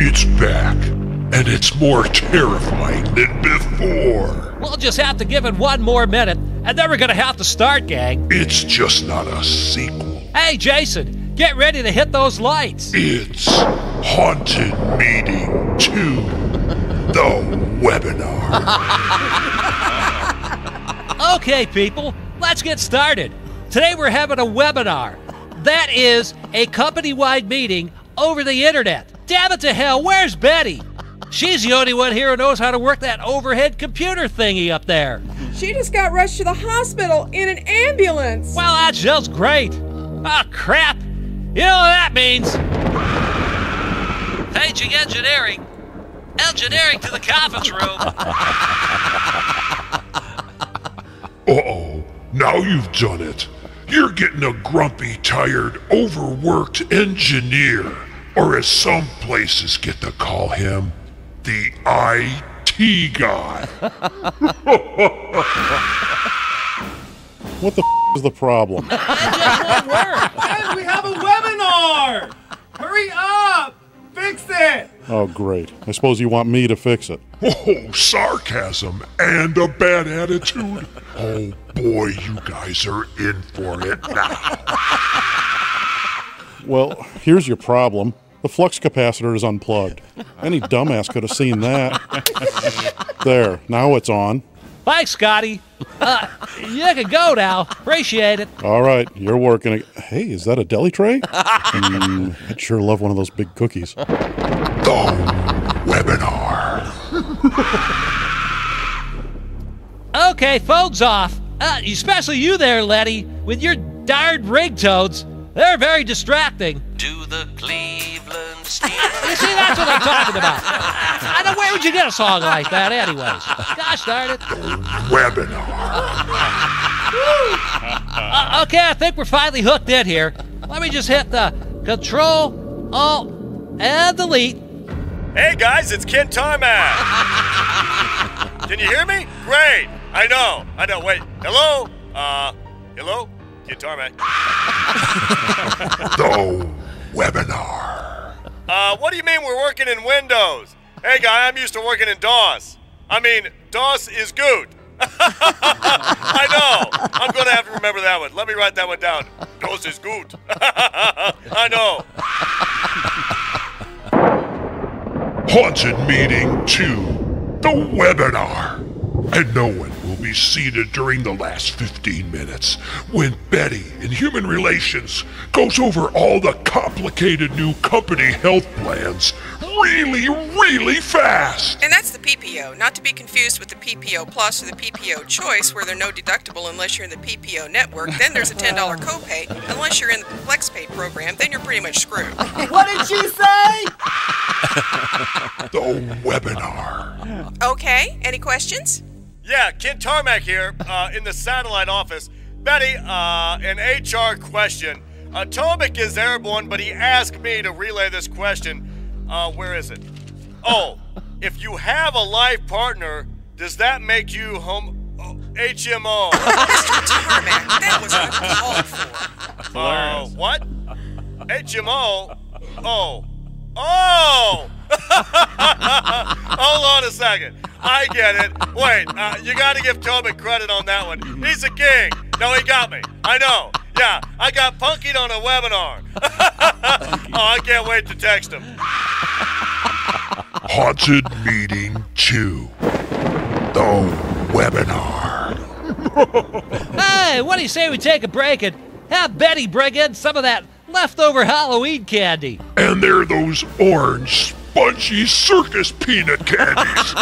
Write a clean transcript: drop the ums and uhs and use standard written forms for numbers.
It's back, and it's more terrifying than before. We'll just have to give it one more minute, and then we're gonna have to start, gang. It's just not a sequel. Hey, Jason, get ready to hit those lights. It's Haunted Meeting 2, the webinar. Okay, people, let's get started. Today we're having a webinar. That is a company-wide meeting over the internet. Damn it to hell, where's Betty? She's the only one here who knows how to work that overhead computer thingy up there. She just got rushed to the hospital in an ambulance. Well, that's just great. Ah, crap. You know what that means. Paging engineering. Engineering to the conference room. Uh-oh, now you've done it. You're getting a grumpy, tired, overworked engineer, or as some places get to call him, the IT guy. What the f is the problem? It just won't work. Guys, we have a webinar! Hurry up! Fix it! Oh, great. I suppose you want me to fix it. Oh, sarcasm and a bad attitude. Oh, boy, you guys are in for it now. Well, here's your problem. The flux capacitor is unplugged. Any dumbass could have seen that. There, now it's on. Thanks, Scotty. You can go now. Appreciate it. All right, you're working. Hey, is that a deli tray? I'd sure love one of those big cookies. The webinar. Okay, phone's off. Especially you there, Letty, with your darn ringtones. They're very distracting. Do the Cleveland Steelers. You see, that's what I'm talking about. Where would you get a song like that anyways? Gosh darn it. Webinar. Okay, I think we're finally hooked in here. Let me just hit the Control, Alt, and Delete. Hey guys, it's Kent Tarmac. Can you hear me? Great. I know. Wait, hello? Hello? Kent Tarmac. The webinar. What do you mean we're working in Windows? Hey guy, I'm used to working in DOS. I mean, DOS is good. I know. I'm going to have to remember that one. Let me write that one down. DOS is good. I know. Haunted Meeting 2, the webinar. And no one will be seated during the last 15 minutes when Betty in Human Relations goes over all the complicated new company health plans really fast. And that's the PPO, not to be confused with the PPO Plus or the PPO Choice, where they're no deductible unless you're in the PPO network. Then there's a $10 copay. Unless you're in the FlexPay program, then you're pretty much screwed. What did she say? The webinar. Okay, any questions? Yeah, Kent Tarmac here, in the satellite office. Betty, an HR question. Atomic is airborne, but he asked me to relay this question. Where is it? Oh, if you have a life partner, does that make you home? Oh, HMO. Mr. Tarmac, that was uncalled for. What? HMO? Oh. Oh! Hold on a second. I get it. Wait, you gotta give Tobin credit on that one. He's a king. No, he got me. I know. Yeah, I got punkied on a webinar. Oh, I can't wait to text him. Haunted Meeting 2, the webinar. Hey, what do you say we take a break and have Betty bring in some of that leftover Halloween candy? And they're those orange, spongy circus peanut candies.